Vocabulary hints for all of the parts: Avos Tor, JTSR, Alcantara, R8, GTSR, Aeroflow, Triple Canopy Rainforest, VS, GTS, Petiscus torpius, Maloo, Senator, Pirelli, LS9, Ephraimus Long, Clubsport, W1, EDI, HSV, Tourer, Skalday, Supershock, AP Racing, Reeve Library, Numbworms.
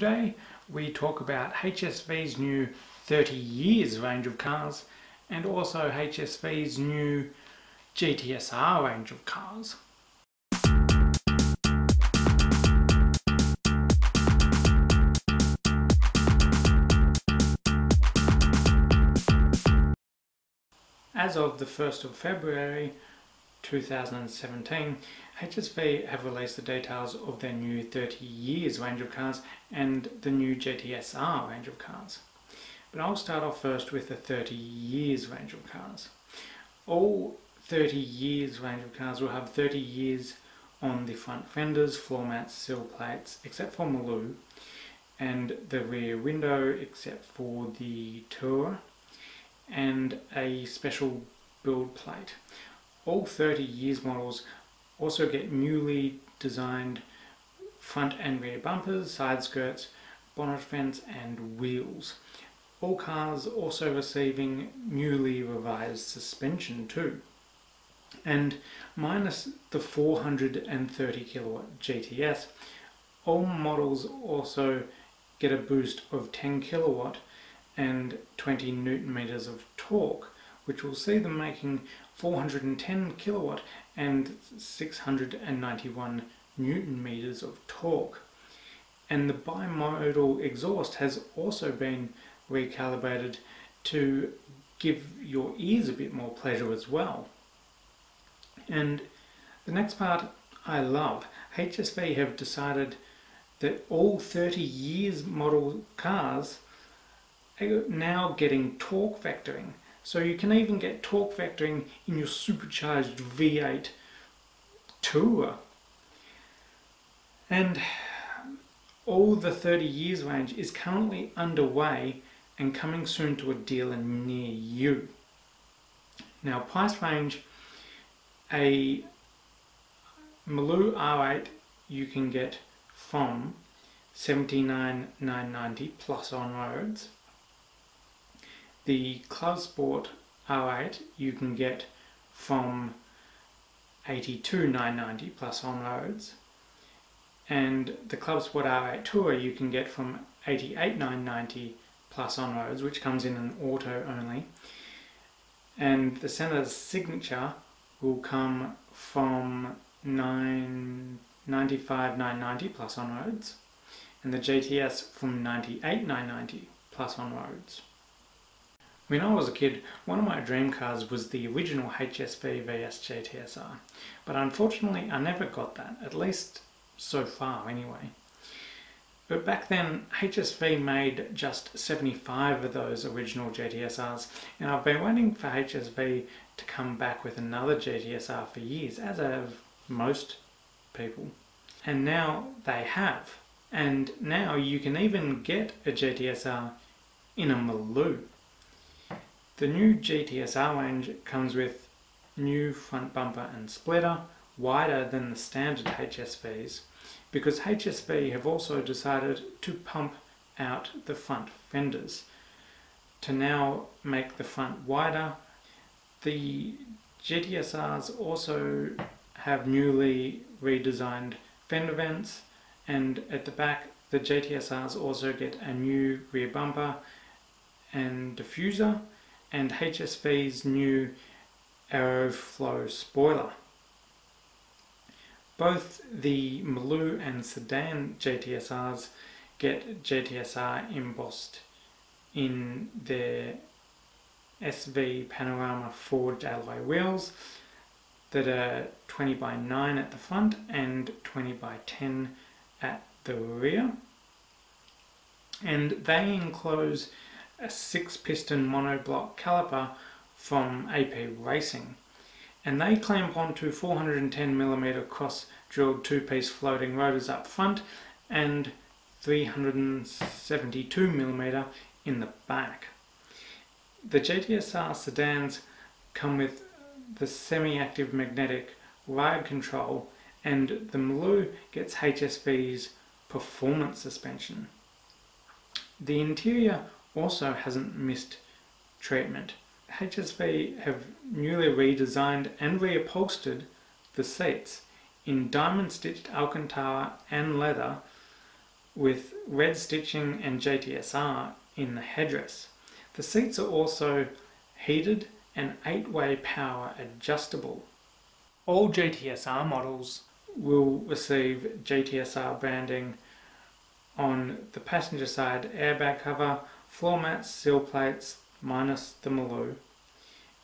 Today we talk about HSV's new 30 years range of cars and also HSV's new GTSR range of cars. As of the 1st of February 2017, HSV have released the details of their new 30 years range of cars and the new GTSR range of cars. But I'll start off first with the 30 years range of cars. All 30 years range of cars will have 30 years on the front fenders, floor mats, sill plates, except for Maloo, and the rear window except for the Tourer, and a special build plate. All 30 years models also get newly designed front and rear bumpers, side skirts, bonnet vents and wheels. All cars also receiving newly revised suspension too. And minus the 430 kilowatt GTS, all models also get a boost of 10 kilowatt and 20 newton meters of torque, which will see them making 410 kilowatt and 691 newton meters of torque. And the bimodal exhaust has also been recalibrated to give your ears a bit more pleasure as well. And the next part I love. HSV have decided that all 30 years model cars are now getting torque vectoring. So you can even get torque vectoring in your supercharged V8 Tourer. And all the 30 years range is currently underway and coming soon to a dealer near you. Now, price range, a Maloo R8 you can get from $79,990 plus on roads. The Clubsport R8 you can get from $82,990 plus on roads, and the Clubsport R8 Tourer you can get from $88,990 plus on roads, which comes in an auto only, and the Senator's Signature will come from $95,990 plus on roads, and the JTS from $98,990 plus on roads. When I was a kid, one of my dream cars was the original HSV VS JTSR, but unfortunately I never got that, at least so far anyway. But back then, HSV made just 75 of those original JTSRs, and I've been waiting for HSV to come back with another JTSR for years, as have most people. And now they have, and now you can even get a JTSR in a Maloo. The new GTSR range comes with new front bumper and splitter, wider than the standard HSVs, because HSV have also decided to pump out the front fenders to now make the front wider. The GTSRs also have newly redesigned fender vents, and at the back the GTSRs also get a new rear bumper and diffuser, and HSV's new Aeroflow spoiler. Both the Maloo and Sedan GTSRs get GTSR embossed in their SV Panorama forged alloy wheels that are 20x9 at the front and 20x10 at the rear. And they enclose a 6-piston monoblock caliper from AP Racing, and they clamp onto 410mm cross-drilled 2-piece floating rotors up front and 372mm in the back. The GTSR sedans come with the semi-active magnetic ride control, and the Maloo gets HSV's performance suspension. The interior also hasn't missed treatment. HSV have newly redesigned and reupholstered the seats in diamond stitched Alcantara and leather with red stitching and JTSR in the headrest. The seats are also heated and 8-way power adjustable. All JTSR models will receive JTSR branding on the passenger side airbag cover, floor mats, sill plates minus the Maloo,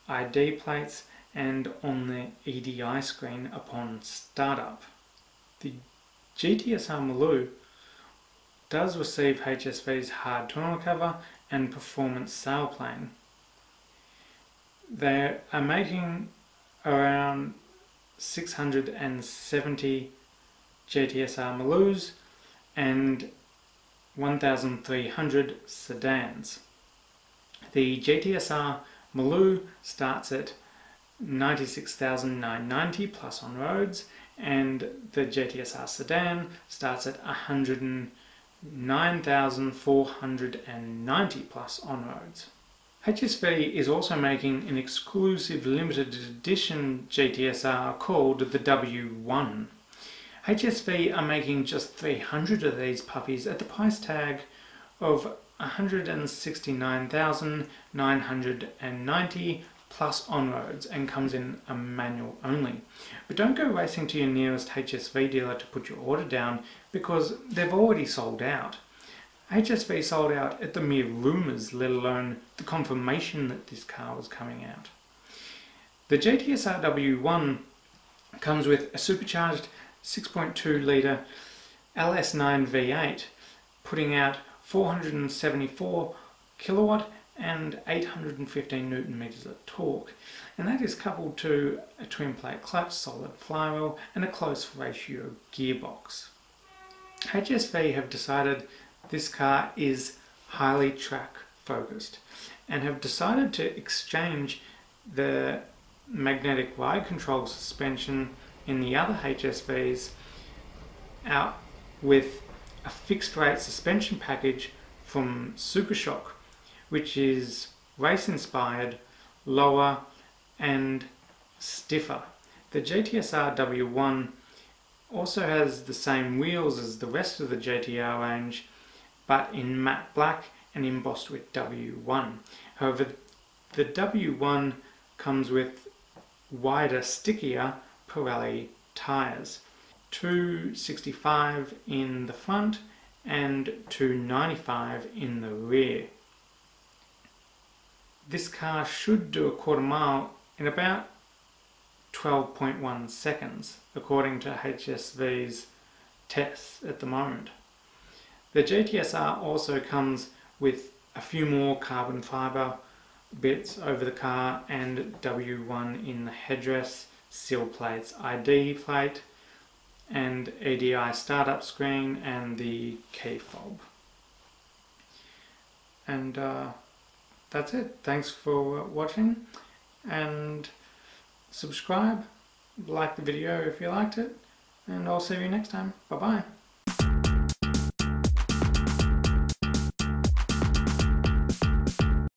ID plates, and on the EDI screen upon startup. The GTSR Maloo does receive HSV's hard tonneau cover and performance sail plane. They are making around 670 GTSR Maloos and 1,300 sedans. The GTSR Maloo starts at $96,990 plus on roads, and the GTSR sedan starts at $109,490 plus on roads. HSV is also making an exclusive limited edition GTSR called the W1. HSV are making just 300 of these puppies at the price tag of $169,990 plus on-roads, and comes in a manual only. But don't go racing to your nearest HSV dealer to put your order down, because they've already sold out. HSV sold out at the mere rumours, let alone the confirmation that this car was coming out. The JTSR W1 comes with a supercharged 6.2 litre LS9 V8, putting out 474 kilowatt and 815 newton meters of torque, and that is coupled to a twin plate clutch, solid flywheel, and a close ratio gearbox. HSV have decided this car is highly track focused and have decided to exchange the magnetic ride control suspension in the other HSVs out with a fixed rate suspension package from Supershock, which is race inspired, lower and stiffer. The JTSR W1 also has the same wheels as the rest of the JTR range, but in matte black and embossed with W1. However, the W1 comes with wider, stickier Pirelli tyres, 265 in the front and 295 in the rear. This car should do a quarter mile in about 12.1 seconds, according to HSV's tests at the moment. The GTSR also comes with a few more carbon fibre bits over the car and W1 in the headrest, sill plates, ID plate, and EDI startup screen, and the key fob. And that's it. Thanks for watching, and subscribe, like the video if you liked it, and I'll see you next time. Bye bye.